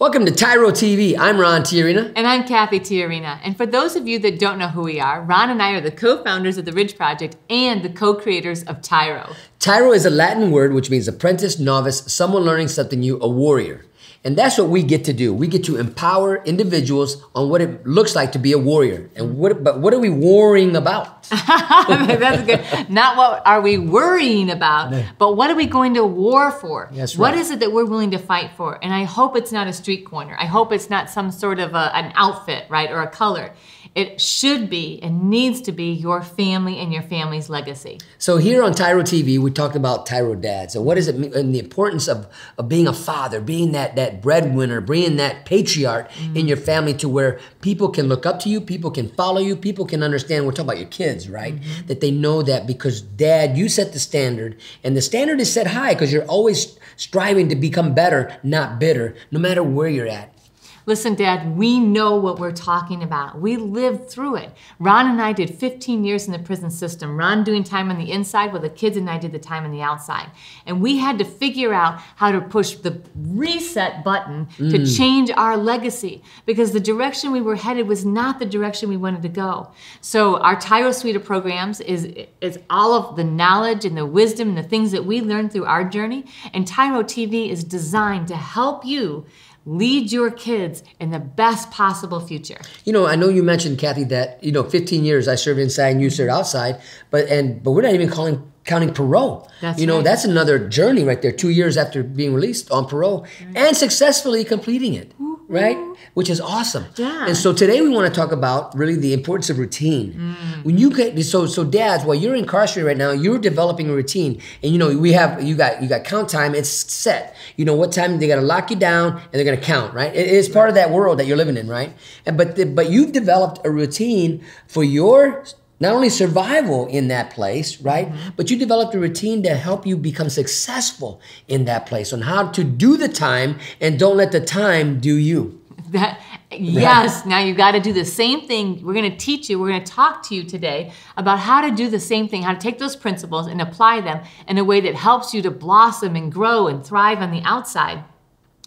Welcome to Tyro TV. I'm Ron Tijerina. And I'm Cathy Tijerina. And for those of you that don't know who we are, Ron and I are the co-founders of The Ridge Project and the co-creators of Tyro. Tyro is a Latin word which means apprentice, novice, someone learning something new, a warrior. And that's what we get to do. We get to empower individuals on what it looks like to be a warrior. And what are we worrying about? That's good. Not what are we worrying about, no, but what are we going to war for? That's right. What is it that we're willing to fight for? And I hope it's not a street corner. I hope it's not some sort of an outfit, right, or a color. It should be and needs to be your family and your family's legacy. So here on Tyro TV, we talked about Tyro Dads. So what does it mean, and the importance of being a father, being that breadwinner, being that patriarch in your family, to where people can look up to you, people can follow you, people can understand. We're talking about your kids, right? That they know that because Dad, you set the standard, and the standard is set high because you're always striving to become better, not bitter, no matter where you're at. Listen, Dad, we know what we're talking about. We lived through it. Ron and I did 15 years in the prison system. Ron doing time on the inside while the kids and I did the time on the outside. And we had to figure out how to push the reset button to change our legacy, because the direction we were headed was not the direction we wanted to go. So our Tyro suite of programs is all of the knowledge and the wisdom and the things that we learned through our journey. And Tyro TV is designed to help you lead your kids in the best possible future. You know, I know you mentioned, Cathy, that 15 years I served inside and you served outside, but we're not even counting parole. That's right. That's another journey right there. 2 years after being released on parole and successfully completing it, right? Which is awesome. Yeah. And so today we want to talk about really the importance of routine. When you get so dads, while you're incarcerated right now, you're developing a routine, and you got count time. It's set. You know what time they got to lock you down, and they're going to count, right? It is part of that world that you're living in, right? And but you've developed a routine for your not only survival in that place, right? But you developed a routine to help you become successful in that place on how to do the time, and don't let the time do you. Yes, now you got to do the same thing. We're going to teach you, we're going to talk to you today about how to do the same thing, how to take those principles and apply them in a way that helps you to blossom and grow and thrive on the outside,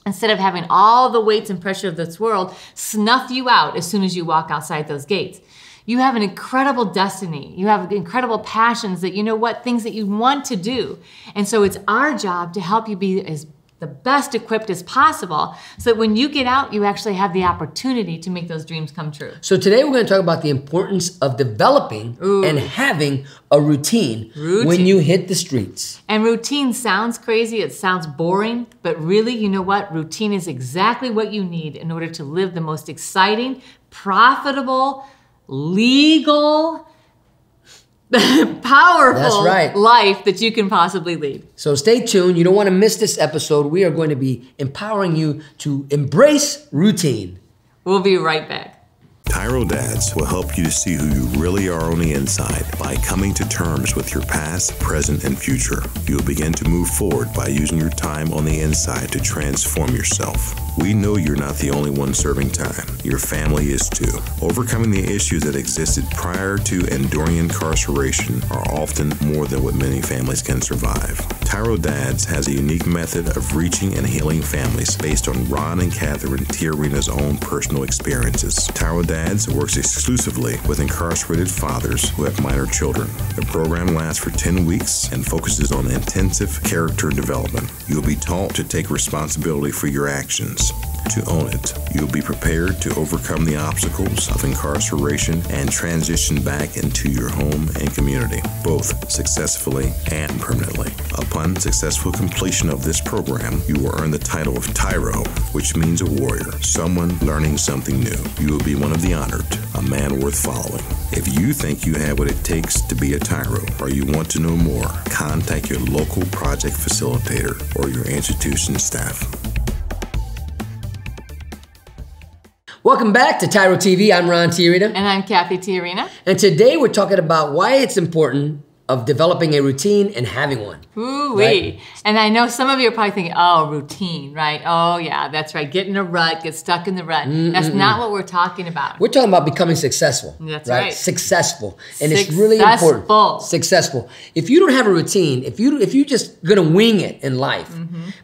instead of having all the weights and pressure of this world snuff you out as soon as you walk outside those gates. You have an incredible destiny. You have incredible passions that, things that you want to do. And so it's our job to help you be as the best equipped as possible, so that when you get out, you actually have the opportunity to make those dreams come true. So today we're going to talk about the importance of developing and having a routine when you hit the streets. And routine sounds crazy, it sounds boring, but really, routine is exactly what you need in order to live the most exciting, profitable, legal, powerful life that you can possibly lead. So stay tuned. You don't want to miss this episode. We are going to be empowering you to embrace routine. We'll be right back. Tyro Dads will help you to see who you really are on the inside by coming to terms with your past, present, and future. You will begin to move forward by using your time on the inside to transform yourself. We know you're not the only one serving time. Your family is too. Overcoming the issues that existed prior to and during incarceration are often more than what many families can survive. Tyro Dads has a unique method of reaching and healing families based on Ron and Catherine Tijerina's own personal experiences. Tyro Dads works exclusively with incarcerated fathers who have minor children. The program lasts for 10 weeks and focuses on intensive character development. You'll be taught to take responsibility for your actions, to own it. You'll be prepared to overcome the obstacles of incarceration and transition back into your home and community, both successfully and permanently. Upon successful completion of this program, you will earn the title of Tyro, which means a warrior, someone learning something new. You will be one of the honored, a man worth following. If you think you have what it takes to be a Tyro, or you want to know more, contact your local project facilitator or your institution staff. Welcome back to Tyro TV. I'm Ron Tijerina. And I'm Cathy Tijerina. And today we're talking about why it's important of developing a routine and having one. Ooh-wee. Right? And I know some of you are probably thinking, oh, routine, right? Oh, yeah, that's right. Get in a rut, get stuck in the rut. That's not what we're talking about. We're talking about becoming successful. That's right. Successful. And it's really important. Successful. If you don't have a routine, if you're just going to wing it in life,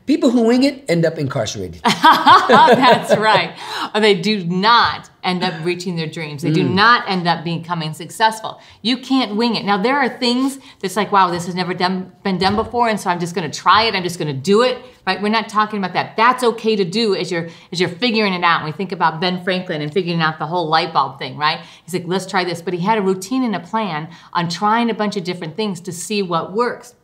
people who wing it end up incarcerated. That's right. Or they do not end up reaching their dreams. They do not end up becoming successful. You can't wing it. Now, there are things that's like, wow, this has never been done before, and so I'm just gonna try it, I'm just gonna do it, right? We're not talking about that. That's okay to do as you're figuring it out. When we think about Ben Franklin and figuring out the whole light bulb thing, right? He's like, let's try this. But he had a routine and a plan on trying a bunch of different things to see what works.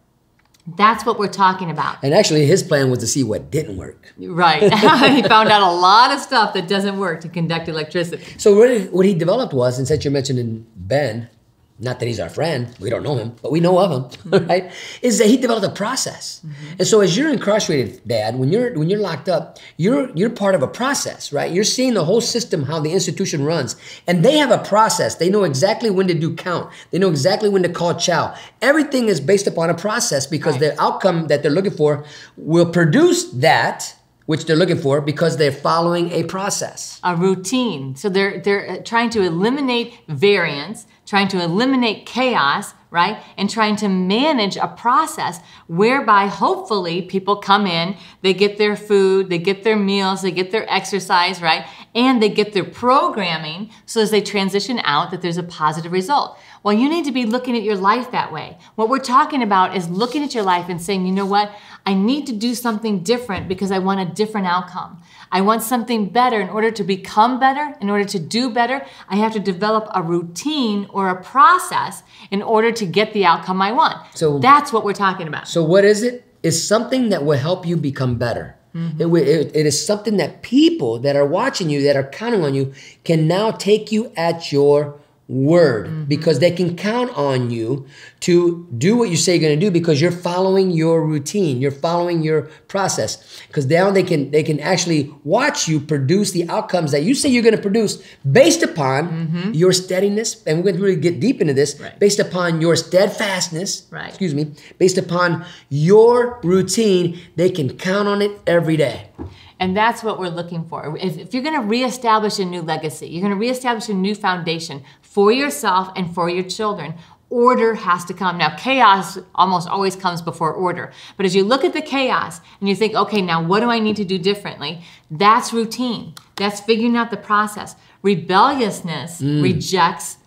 That's what we're talking about. And actually, his plan was to see what didn't work. Right. He found out a lot of stuff that doesn't work to conduct electricity. So really what he developed was, and since you're mentioning Ben, not that he's our friend, we don't know him, but we know of him, right? Is that he developed a process. And so as you're incarcerated, Dad, when you're locked up, you're part of a process, right? You're seeing the whole system, how the institution runs, and they have a process. They know exactly when to do count. They know exactly when to call chow. Everything is based upon a process because the outcome that they're looking for will produce that which they're looking for because they're following a process. A routine. So they're trying to eliminate variance, trying to eliminate chaos, right? And trying to manage a process whereby hopefully people come in, they get their food, they get their meals, they get their exercise, right? And they get their programming so as they transition out that there's a positive result. Well, you need to be looking at your life that way. What we're talking about is looking at your life and saying, you know what? I need to do something different because I want a different outcome. I want something better. In order to become better, in order to do better, I have to develop a routine or a process in order to get the outcome I want. So that's what we're talking about. So what is it? It's something that will help you become better. It is something that people that are watching you, that are counting on you, can now take you at your word because they can count on you to do what you say you're going to do because you're following your routine, you're following your process, because now they can actually watch you produce the outcomes that you say you're going to produce based upon your steadiness, and we're going to really get deep into this, based upon your steadfastness, based upon your routine. They can count on it every day. And that's what we're looking for. If you're going to reestablish a new legacy, you're going to reestablish a new foundation for yourself and for your children, order has to come. Now, chaos almost always comes before order. But as you look at the chaos and you think, okay, now what do I need to do differently? That's routine. That's figuring out the process. Rebelliousness rejects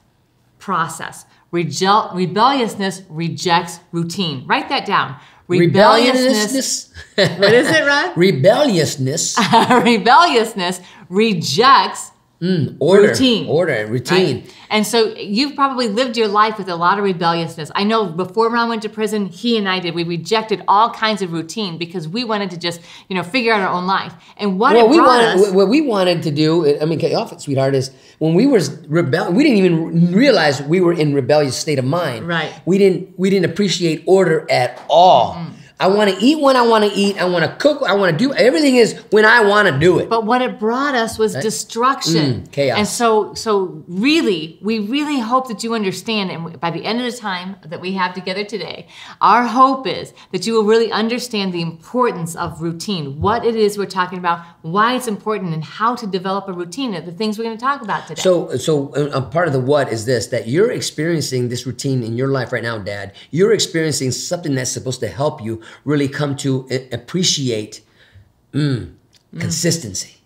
process. Rebelliousness rejects routine. Write that down. Rebelliousness. What is it, Ron? Rebelliousness. Rebelliousness rejects order and routine. Right? And so you've probably lived your life with a lot of rebelliousness. I know before Ron went to prison, he and I did. We rejected all kinds of routine because we wanted to just, you know, figure out our own life. And what we wanted to do, I mean, cut you off, sweetheart, is when we were rebellious, we didn't even realize we were in rebellious state of mind. Right. We didn't appreciate order at all. I want to eat when I want to eat. I want to cook. I want to do. Everything is when I want to do it. But what it brought us was destruction. Chaos. And so really, we really hope that you understand, and by the end of the time that we have together today, our hope is that you will really understand the importance of routine, what it is we're talking about, why it's important, and how to develop a routine are the things we're going to talk about today. So a part of the what is this, that you're experiencing this routine in your life right now, Dad. You're experiencing something that's supposed to help you really come to appreciate consistency,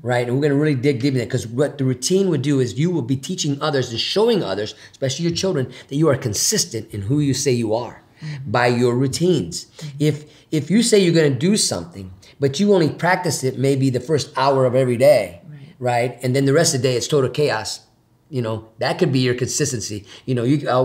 right? And we're going to really dig deep in that, because what the routine would do is you will be teaching others and showing others, especially your children, that you are consistent in who you say you are by your routines. If you say you're going to do something, but you only practice it maybe the first hour of every day, right? And then the rest of the day it's total chaos. You know, that could be your consistency. You know, you can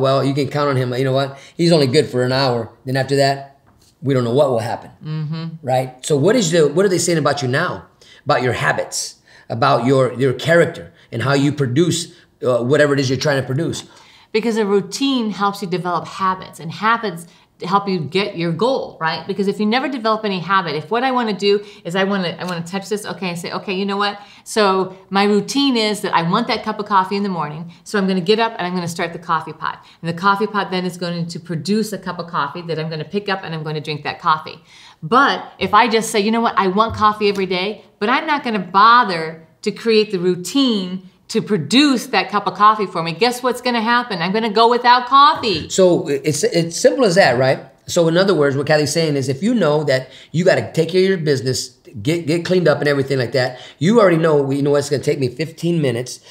count on him. You know what? He's only good for an hour. Then after that, we don't know what will happen, right? So what are they saying about you now? About your habits, about your character, and how you produce whatever it is you're trying to produce. Because a routine helps you develop habits, and habits help you get your goal, right? Because if you never develop any habit, if what I want to do is I want to touch this, okay, and say, okay, you know what? So my routine is that I want that cup of coffee in the morning. So I'm going to get up and I'm going to start the coffee pot. And the coffee pot then is going to produce a cup of coffee that I'm going to pick up and I'm going to drink that coffee. But if I just say, you know what? I want coffee every day, but I'm not going to bother to create the routine to produce that cup of coffee for me, guess what's gonna happen? I'm gonna go without coffee. So it's simple as that, right? So in other words, what Cathy's saying is if you know that you gotta take care of your business, get cleaned up and everything like that, you already know, you know what, it's gonna take me 15 minutes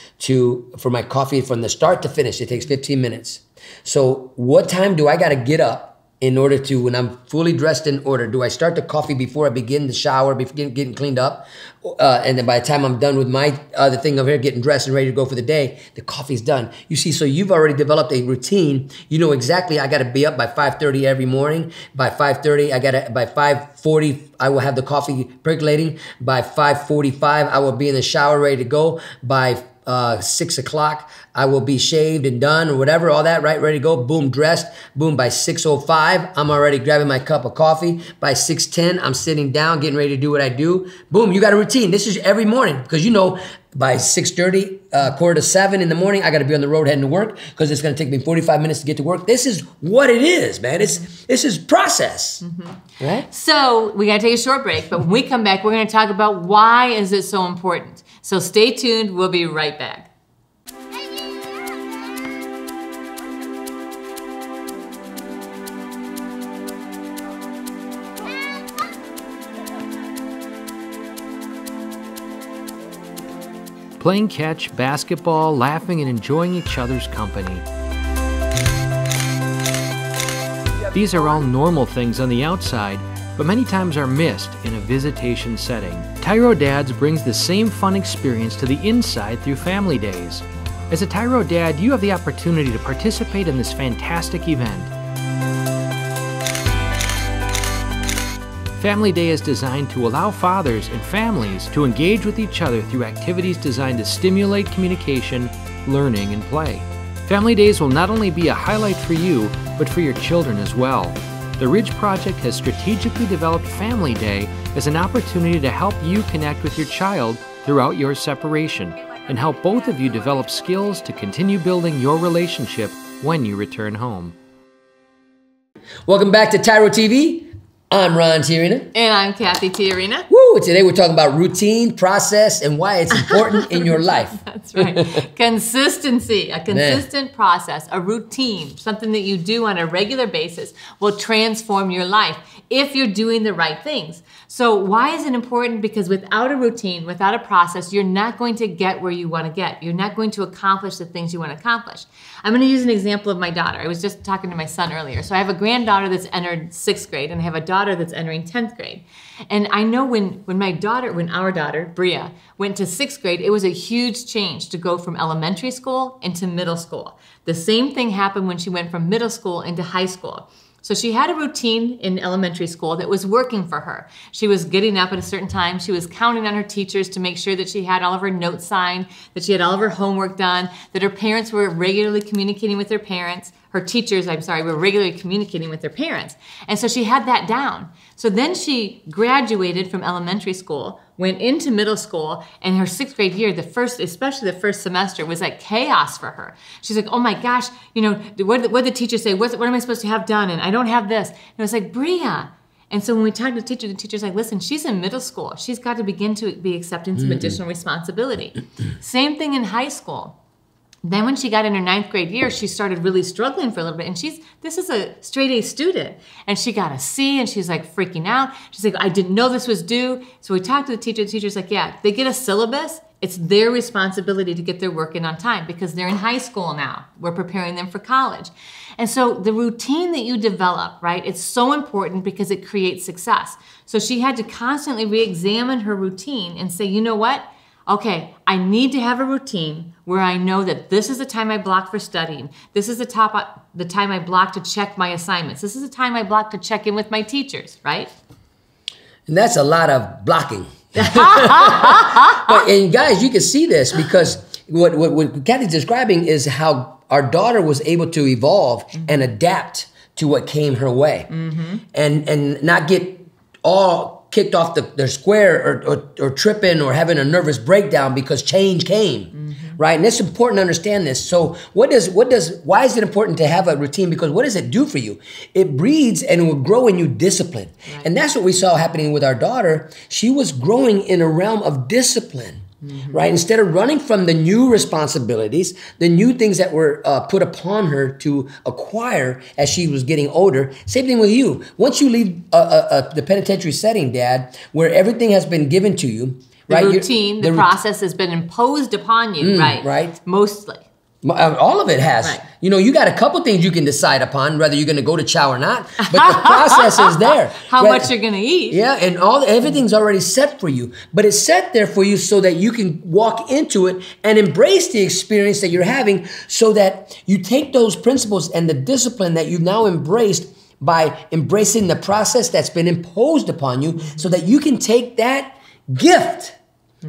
for my coffee from the start to finish, it takes 15 minutes. So what time do I gotta get up in order to, when I'm fully dressed in order, do I start the coffee before I begin the shower, getting cleaned up? And then by the time I'm done with my other thing over here, getting dressed and ready to go for the day, the coffee's done. You see, so you've already developed a routine. You know exactly, I gotta be up by 5:30 every morning. By 5:30, by 5:40, I will have the coffee percolating. By 5:45, I will be in the shower ready to go. By 6 o'clock, I will be shaved and done or whatever, all that, right? Ready to go, boom, dressed, boom, by 6:05, I'm already grabbing my cup of coffee. By 6:10, I'm sitting down, getting ready to do what I do. Boom, you got a routine. This is every morning because you know by 6:30, quarter to 7 in the morning, I got to be on the road heading to work because it's going to take me 45 minutes to get to work. This is what it is, man. This is process, right? So we got to take a short break, but when we come back, we're going to talk about why is it so important. So stay tuned. We'll be right back. Playing catch, basketball, laughing, and enjoying each other's company. These are all normal things on the outside, but many times are missed in a visitation setting. Tyro Dads brings the same fun experience to the inside through family days. As a Tyro Dad, you have the opportunity to participate in this fantastic event. Family Day is designed to allow fathers and families to engage with each other through activities designed to stimulate communication, learning, and play. Family Days will not only be a highlight for you, but for your children as well. The Ridge Project has strategically developed Family Day as an opportunity to help you connect with your child throughout your separation and help both of you develop skills to continue building your relationship when you return home. Welcome back to Tyro TV. I'm Ron Tijerina. And I'm Cathy Tijerina. Woo! Today we're talking about routine, process, and why it's important in your life. That's right. Consistency, a consistent process, a routine, something that you do on a regular basis will transform your life if you're doing the right things. So why is it important? Because without a routine, without a process, you're not going to get where you want to get. You're not going to accomplish the things you want to accomplish. I'm going to use an example of my daughter. I was just talking to my son earlier. So I have a granddaughter that's entered 6th grade and I have a daughter that's entering 10th grade. And I know when our daughter, Bria, went to 6th grade, it was a huge change to go from elementary school into middle school. The same thing happened when she went from middle school into high school. So she had a routine in elementary school that was working for her. She was getting up at a certain time. She was counting on her teachers to make sure that she had all of her notes signed, that she had all of her homework done, that her parents were regularly communicating with their parents. Her teachers, I'm sorry, were regularly communicating with their parents. And so she had that down. So then she graduated from elementary school, went into middle school, and her 6th grade year, especially the first semester, was like chaos for her. She's like, oh my gosh, you know, what did the teacher say? What am I supposed to have done? And I don't have this. And it was like, Bria. And so when we talked to the teacher's like, listen, she's in middle school. She's got to begin to be accepting some additional responsibility. Same thing in high school. Then when she got in her 9th grade year, she started really struggling for a little bit. And this is a straight A student. And she got a C and she's like freaking out. She's like, I didn't know this was due. So we talked to the teacher. The teacher's like, yeah, they get a syllabus. It's their responsibility to get their work in on time because they're in high school now. We're preparing them for college. And so the routine that you develop, right, it's so important because it creates success. So she had to constantly re-examine her routine and say, you know what? Okay, I need to have a routine where I know that this is the time I block for studying. This is the time I block to check my assignments. This is the time I block to check in with my teachers, right? And that's a lot of blocking. And guys, you can see this because what Cathy's describing is how our daughter was able to evolve and adapt to what came her way, and not get all kicked off their square or tripping or having a nervous breakdown because change came, right? And it's important to understand this. So why is it important to have a routine? Because what does it do for you? It breeds and it will grow in you discipline. Right. And that's what we saw happening with our daughter. She was growing in a realm of discipline. Right? Instead of running from the new responsibilities, the new things that were put upon her to acquire as she was getting older. Same thing with you. Once you leave the penitentiary setting, Dad, where everything has been given to you, right? The routine, the process has been imposed upon you, right? Right. Mostly. All of it has. Right. You know, you got a couple things you can decide upon, whether you're going to go to chow or not, but the process is there. How much you're going to eat. Yeah, and everything's already set for you, but it's set there for you so that you can walk into it and embrace the experience that you're having so that you take those principles and the discipline that you've now embraced by embracing the process that's been imposed upon you so that you can take that gift.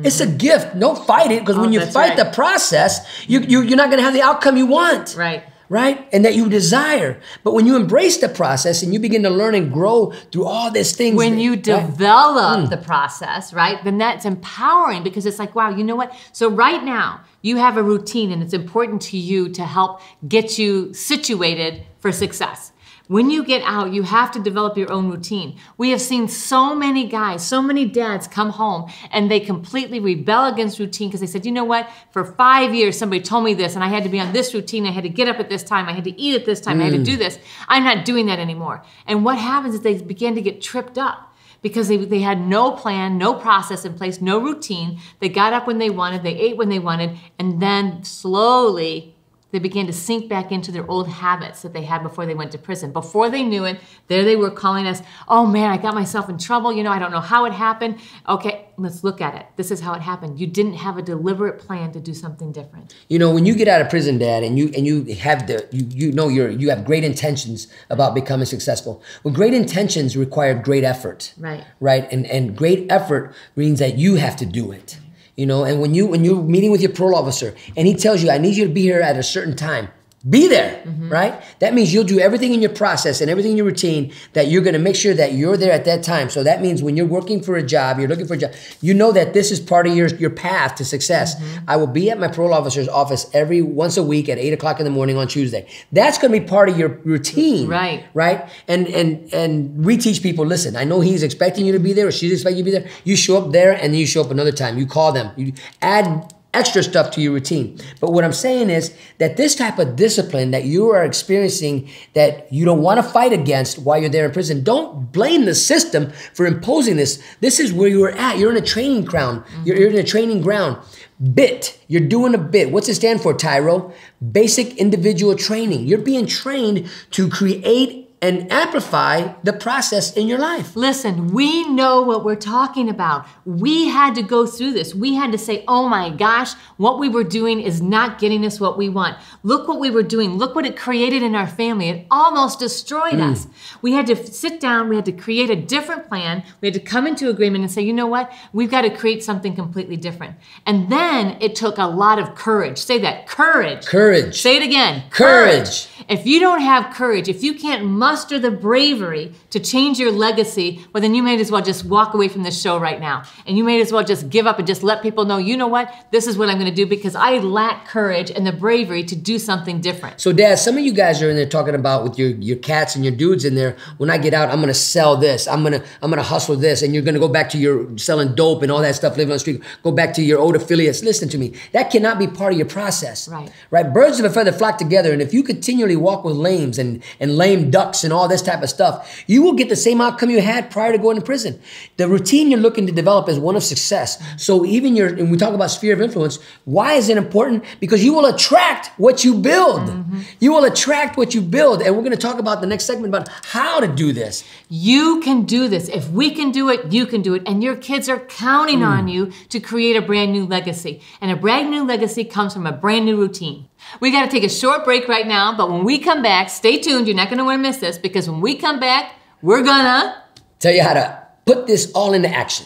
It's a gift. Don't fight it, because when you fight the process, you're not going to have the outcome you want. Right. Right? And that you desire. But when you embrace the process and you begin to learn and grow through all these things. When you develop the process, right, then that's empowering, because it's like, wow, you know what? So right now you have a routine and it's important to you to help get you situated for success. When you get out, you have to develop your own routine. We have seen so many guys, so many dads come home and they completely rebel against routine because they said, you know what, for 5 years somebody told me this and I had to be on this routine, I had to get up at this time, I had to eat at this time, I had to do this. I'm not doing that anymore. And what happens is they begin to get tripped up because they had no plan, no process in place, no routine. They got up when they wanted, they ate when they wanted, and then slowly they began to sink back into their old habits that they had before they went to prison. Before they knew it, there they were calling us, oh man, I got myself in trouble. You know, I don't know how it happened. Okay, let's look at it. This is how it happened. You didn't have a deliberate plan to do something different. You know, when you get out of prison, Dad, and you have great intentions about becoming successful. Well, great intentions require great effort. Right. Right. And great effort means that you have to do it. You know, and when you're meeting with your parole officer and he tells you, I need you to be here at a certain time, be there, right? That means you'll do everything in your process and everything in your routine that you're going to make sure that you're there at that time. So that means when you're working for a job, you're looking for a job, you know that this is part of your path to success. I will be at my parole officer's office every once a week at 8 o'clock in the morning on Tuesday. That's going to be part of your routine. Right. Right. And we teach people, listen, I know he's expecting you to be there or she's expecting you to be there. You show up there and then you show up another time. You call them, you add extra stuff to your routine. But what I'm saying is that this type of discipline that you are experiencing that you don't want to fight against while you're there in prison, don't blame the system for imposing this. This is where you are at. You're in a training ground. You're in a training ground. BIT, you're doing a BIT. What's it stand for, Tyro? Basic Individual Training. You're being trained to create and amplify the process in your life. Listen, we know what we're talking about. We had to go through this. We had to say, oh my gosh, what we were doing is not getting us what we want. Look what we were doing. Look what it created in our family. It almost destroyed us. We had to sit down. We had to create a different plan. We had to come into agreement and say, you know what? We've got to create something completely different. And then it took a lot of courage. Say that, courage. Courage. Say it again. Courage. If you don't have courage, if you can't muster the bravery to change your legacy, well, then you may as well just walk away from this show right now. And you may as well just give up and just let people know, you know what, this is what I'm going to do because I lack courage and the bravery to do something different. So, Dad, some of you guys are in there talking about with your cats and your dudes in there, when I get out, I'm going to sell this. I'm going to hustle this. And you're going to go back to your selling dope and all that stuff, living on the street. Go back to your old affiliates. Listen to me. That cannot be part of your process. Right. Right? Birds of a feather flock together. And if you continually walk with lames and lame ducks and all this type of stuff, you will get the same outcome you had prior to going to prison. The routine you're looking to develop is one of success. So even and we talk about sphere of influence, why is it important? Because you will attract what you build. You will attract what you build. And we're going to talk about the next segment about how to do this. You can do this. If we can do it, you can do it. And your kids are counting on you to create a brand new legacy. And a brand new legacy comes from a brand new routine. We got to take a short break right now, but when we come back, stay tuned. You're not going to want to miss this, because when we come back, we're going to tell you how to put this all into action.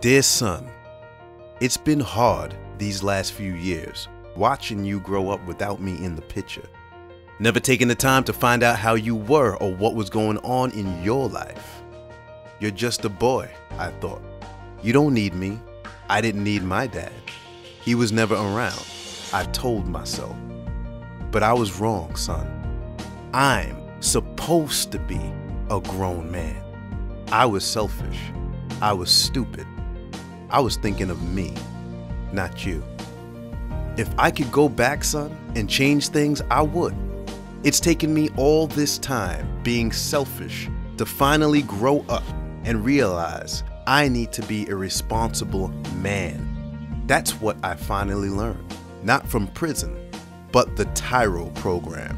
Dear son, it's been hard these last few years watching you grow up without me in the picture, never taking the time to find out how you were or what was going on in your life. You're just a boy, I thought. You don't need me. I didn't need my dad. He was never around, I told myself. But I was wrong, son. I'm supposed to be a grown man. I was selfish. I was stupid. I was thinking of me, not you. If I could go back, son, and change things, I would. It's taken me all this time being selfish to finally grow up and realize I need to be a responsible man. That's what I finally learned, not from prison, but the Tyro program.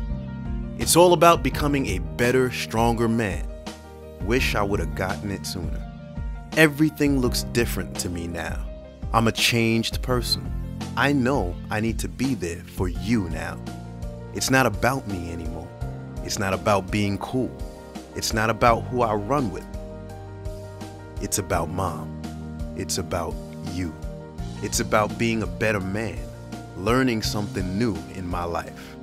It's all about becoming a better, stronger man. Wish I would have gotten it sooner. Everything looks different to me now. I'm a changed person. I know I need to be there for you now. It's not about me anymore. It's not about being cool. It's not about who I run with. It's about Mom. It's about you. It's about being a better man, learning something new in my life.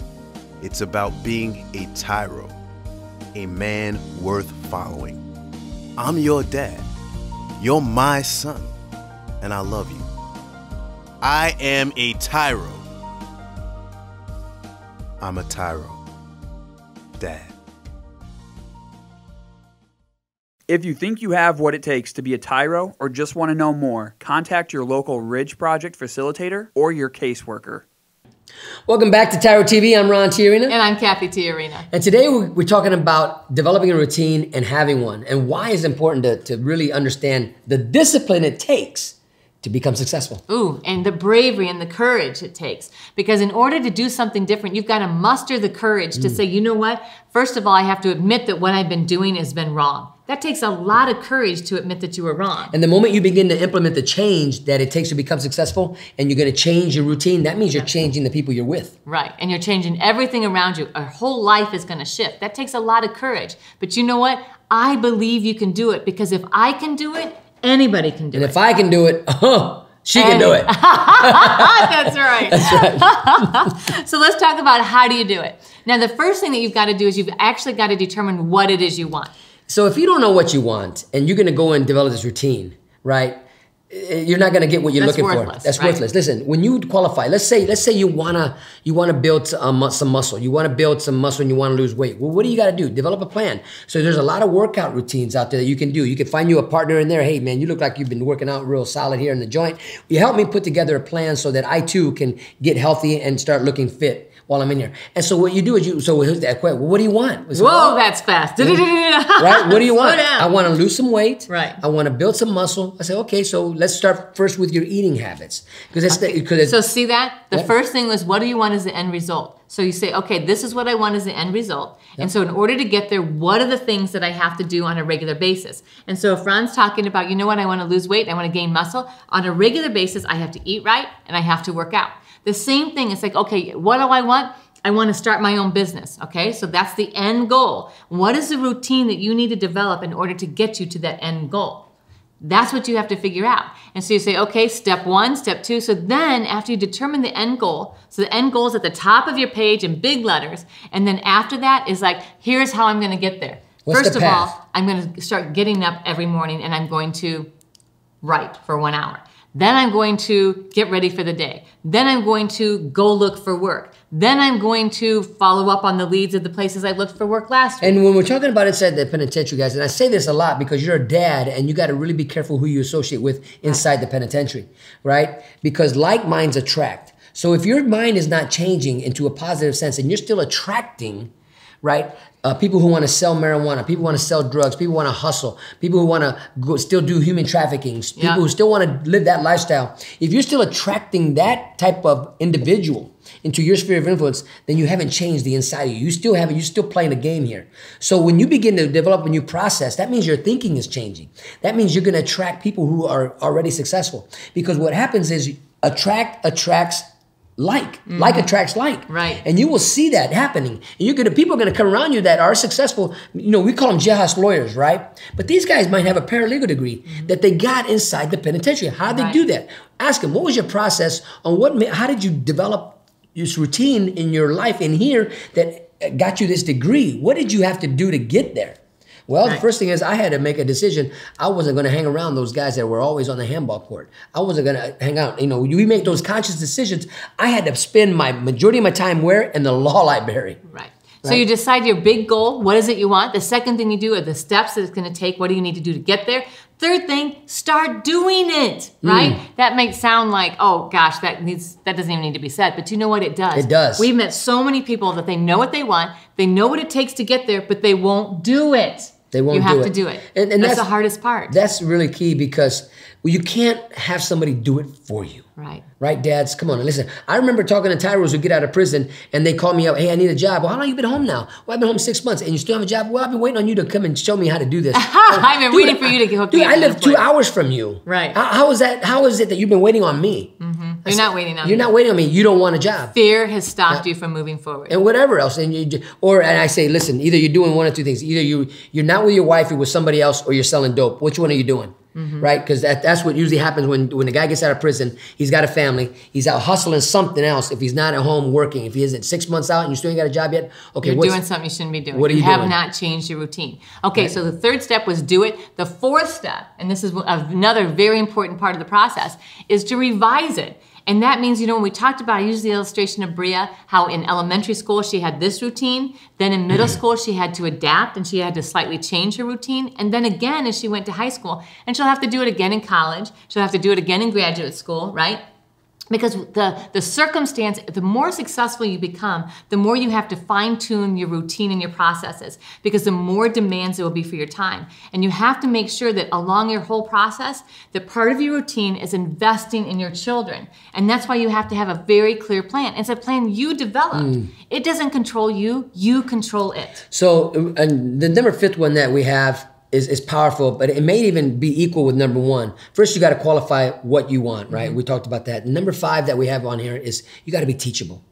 It's about being a Tyro, a man worth following. I'm your dad. You're my son, and I love you. I am a Tyro. I'm a Tyro Dad. If you think you have what it takes to be a Tyro or just want to know more, contact your local Ridge Project facilitator or your caseworker. Welcome back to Tyro TV. I'm Ron Tijerina. And I'm Cathy Tijerina. And today we're talking about developing a routine and having one, and why it's important to really understand the discipline it takes to become successful. Ooh, and the bravery and the courage it takes. Because in order to do something different, you've got to muster the courage to say, you know what? First of all, I have to admit that what I've been doing has been wrong. That takes a lot of courage to admit that you were wrong. And the moment you begin to implement the change that it takes to become successful, and you're going to change your routine, that means you're changing the people you're with. Right, and you're changing everything around you. Our whole life is going to shift. That takes a lot of courage. But you know what? I believe you can do it, because if I can do it, anybody can do it. And if I can do it, she can do it. That's right. That's right. So let's talk about how do you do it. Now, the first thing that you've got to do is you've actually got to determine what it is you want. So if you don't know what you want and you're going to go and develop this routine, right, you're not going to get what you're looking for. That's worthless. Listen, when you qualify, let's say you want to build some muscle. You want to build some muscle and you want to lose weight. Well, what do you got to do? Develop a plan. So there's a lot of workout routines out there that you can do. You can find you a partner in there. Hey, man, you look like you've been working out real solid here in the joint. You help me put together a plan so that I too can get healthy and start looking fit while I'm in here. And so what you do is what do you want? So, whoa, that's fast. Right? What do you want? I want to lose some weight. Right. I want to build some muscle. I say, okay, so let's start first with your eating habits. So see that? The first thing was, what do you want as the end result? So you say, okay, this is what I want as the end result. Yep. And so in order to get there, what are the things that I have to do on a regular basis? And so if Ron's talking about, you know what, I want to lose weight, I want to gain muscle, on a regular basis, I have to eat right and I have to work out. The same thing, it's like, okay, what do I want? I want to start my own business, okay? So that's the end goal. What is the routine that you need to develop in order to get you to that end goal? That's what you have to figure out. And so you say, okay, step one, step two. So then after you determine the end goal, so the end goal is at the top of your page in big letters. And then after that is like, here's how I'm going to get there. First of all, I'm going to start getting up every morning and I'm going to write for 1 hour. Then I'm going to get ready for the day. Then I'm going to go look for work. Then I'm going to follow up on the leads of the places I looked for work last week. And when we're talking about inside the penitentiary, guys, and I say this a lot because you're a dad and you got to really be careful who you associate with inside the penitentiary, right? Because like minds attract. So if your mind is not changing into a positive sense and you're still attracting, right? People who want to sell marijuana, people who want to sell drugs, people who want to hustle, people who want to still do human trafficking, people who still want to live that lifestyle. If you're still attracting that type of individual into your sphere of influence, then you haven't changed the inside of you. You're still playing a game here. So when you begin to develop a new process, that means your thinking is changing. That means you're going to attract people who are already successful. Because what happens is attract attracts like attracts like. Right. And you will see that happening. And people are gonna come around you that are successful. You know, we call them jailhouse lawyers, right? But these guys might have a paralegal degree that they got inside the penitentiary. How'd they do that? Ask them, what was your process on how did you develop use routine in your life in here that got you this degree. What did you have to do to get there? Well, the first thing is I had to make a decision. I wasn't going to hang around those guys that were always on the handball court. I wasn't going to hang out. You know, you make those conscious decisions. I had to spend my majority of my time where? In the law library. Right. So you decide your big goal. What is it you want? The second thing you do are the steps that it's going to take. What do you need to do to get there? Third thing, start doing it, right? That might sound like, oh gosh, that doesn't even need to be said, but you know what, it does. It does. We've met so many people that they know what they want, they know what it takes to get there, but they won't do it. They won't do it. You have to do it. And that's the hardest part. That's really key, because you can't have somebody do it for you. Right. Right, dads? Come on, listen. I remember talking to Tyros who get out of prison, and they call me up, hey, I need a job. Well, how long you been home now? Well, I've been home 6 months. And you still have a job? Well, I've been waiting on you to come and show me how to do this. I've been waiting for you to get hooked up. Dude, I live 2 hours from you. Right. How is it that you've been waiting on me? You're not waiting on me. You're not waiting on me. You don't want a job. Fear has stopped you from moving forward. And whatever else. And I say, listen, either you're doing one of two things. Either you're not with your wife, you're with somebody else, or you're selling dope. Which one are you doing? Right? Because that's what usually happens when the guy gets out of prison. He's got a family. He's out hustling something else if he's not at home working. If he isn't 6 months out and you still ain't got a job yet, okay, you're doing something you shouldn't be doing. What are you doing? You have not changed your routine. Okay, so the third step was do it. The fourth step, and this is another very important part of the process, is to revise it. And that means, you know, when we talked about, I used the illustration of Bria, how in elementary school she had this routine, then in middle school she had to adapt and she had to slightly change her routine, and then again as she went to high school, and she'll have to do it again in college, she'll have to do it again in graduate school, right? Because the circumstance, the more successful you become, the more you have to fine-tune your routine and your processes, because the more demands there will be for your time. And you have to make sure that along your whole process, that part of your routine is investing in your children. And that's why you have to have a very clear plan. It's a plan you developed. It doesn't control you, you control it. So, and the number 5 one that we have is powerful, but it may even be equal with number 1. First, you got to qualify what you want, right? We talked about that. Number 5 that we have on here is you got to be teachable,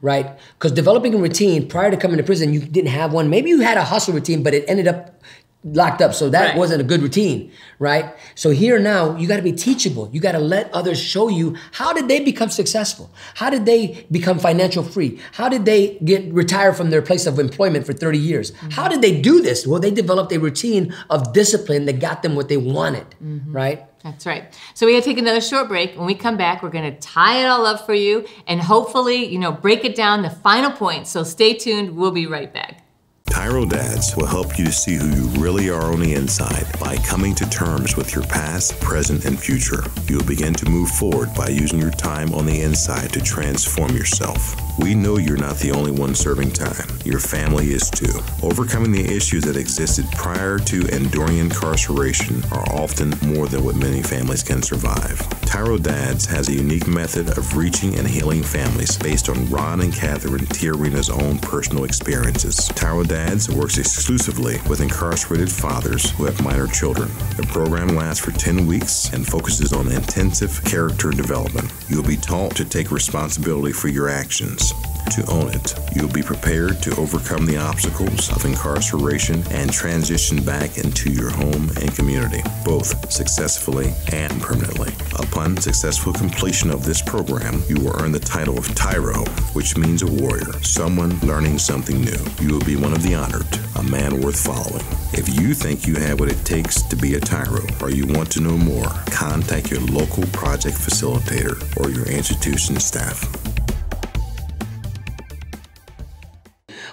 right? Because developing a routine prior to coming to prison, you didn't have one. Maybe you had a hustle routine, but it ended up locked up, so that wasn't a good routine, right? So here now, you got to be teachable. You got to let others show you, how did they become successful? How did they become financial free? How did they get retired from their place of employment for 30 years? How did they do this? Well, they developed a routine of discipline that got them what they wanted, right? That's right. So we're going to take another short break. When we come back, we're going to tie it all up for you and hopefully, you know, break it down to final points. So stay tuned. We'll be right back. Tyro Dads will help you to see who you really are on the inside by coming to terms with your past, present, and future. You'll begin to move forward by using your time on the inside to transform yourself. We know you're not the only one serving time. Your family is too. Overcoming the issues that existed prior to and during incarceration are often more than what many families can survive. Tyro Dads has a unique method of reaching and healing families based on Ron and Cathy Tijerina's own personal experiences. Tyro Dads works exclusively with incarcerated fathers who have minor children. The program lasts for 10 weeks and focuses on intensive character development. You'll be taught to take responsibility for your actions, to own it. You'll be prepared to overcome the obstacles of incarceration and transition back into your home and community, both successfully and permanently. Upon successful completion of this program, you will earn the title of Tyro, which means a warrior, someone learning something new. You will be one of the honored, a man worth following. If you think you have what it takes to be a Tyro, or you want to know more, contact your local project facilitator or your institution staff.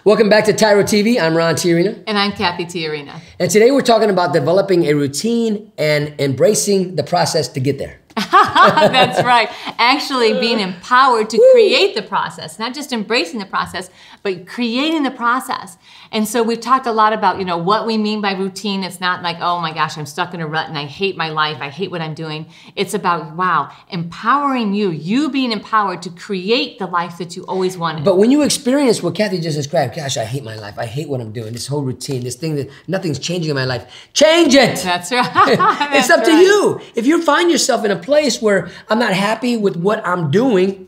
Welcome back to Tyro TV. I'm Ron Tijerina. And I'm Cathy Tijerina. And today we're talking about developing a routine and embracing the process to get there. That's right. Actually being empowered to create the process, not just embracing the process, but creating the process. And so we've talked a lot about, you know, what we mean by routine. It's not like, oh my gosh, I'm stuck in a rut and I hate my life, I hate what I'm doing. It's about, wow, empowering you, you being empowered to create the life that you always wanted. But when you experience what Cathy just described, gosh, I hate my life, I hate what I'm doing, this whole routine, this thing that nothing's changing in my life, change it. That's right. It's up to you. If you find yourself in a place where I'm not happy with what I'm doing,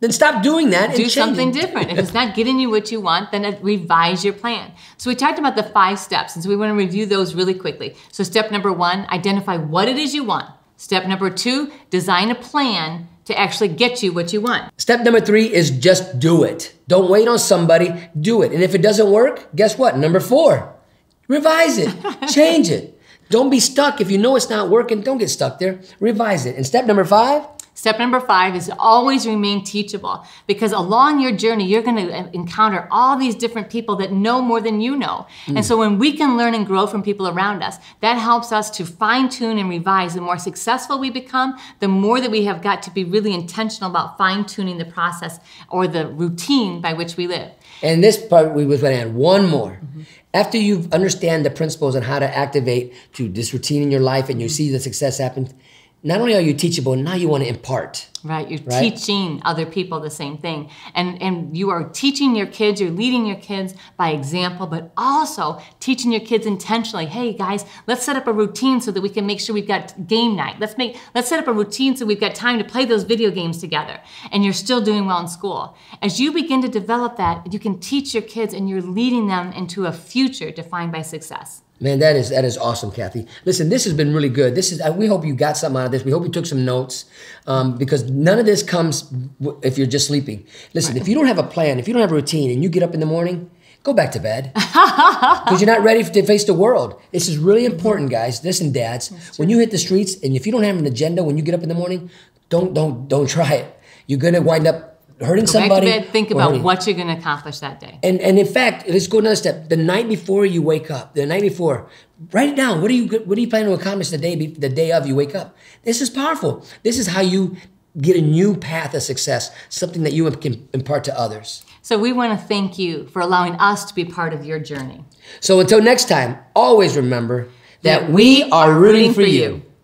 then stop doing that and do something different. If it's not getting you what you want, then revise your plan. So we talked about the 5 steps, and so we want to review those really quickly. So step number 1, identify what it is you want. Step number 2, design a plan to actually get you what you want. Step number 3 is just do it. Don't wait on somebody, do it. And if it doesn't work, guess what? Number 4, revise it, change it. Don't be stuck. If you know it's not working, don't get stuck there. Revise it. And step number 5? Step number 5 is always remain teachable, because along your journey, you're gonna encounter all these different people that know more than you know. And so when we can learn and grow from people around us, that helps us to fine tune and revise. The more successful we become, the more that we have got to be really intentional about fine tuning the process or the routine by which we live. And this part, we was gonna add one more. After you understand the principles and how to activate to this routine in your life and you see the success happen, not only are you teachable, now you want to impart. Right, you're teaching other people the same thing. And you are teaching your kids, you're leading your kids by example, but also teaching your kids intentionally. Hey guys, let's set up a routine so that we can make sure we've got game night. Let's set up a routine so we've got time to play those video games together. And you're still doing well in school. As you begin to develop that, you can teach your kids and you're leading them into a future defined by success. Man, that is awesome, Cathy. Listen, this has been really good. We hope you got something out of this. We hope you took some notes, because none of this comes if you're just sleeping. Listen, if you don't have a plan, if you don't have a routine, and you get up in the morning, go back to bed, because you're not ready to face the world. This is really important, guys. Listen, dads, when you hit the streets, and if you don't have an agenda when you get up in the morning, don't try it. You're gonna wind up hurting somebody. Go back to bed, think about what you're going to accomplish that day. And in fact, let's go another step. The night before you wake up, the night before, write it down. What are you planning to accomplish the day of you wake up? This is powerful. This is how you get a new path of success, something that you can impart to others. So we want to thank you for allowing us to be part of your journey. So until next time, always remember that we are rooting for you.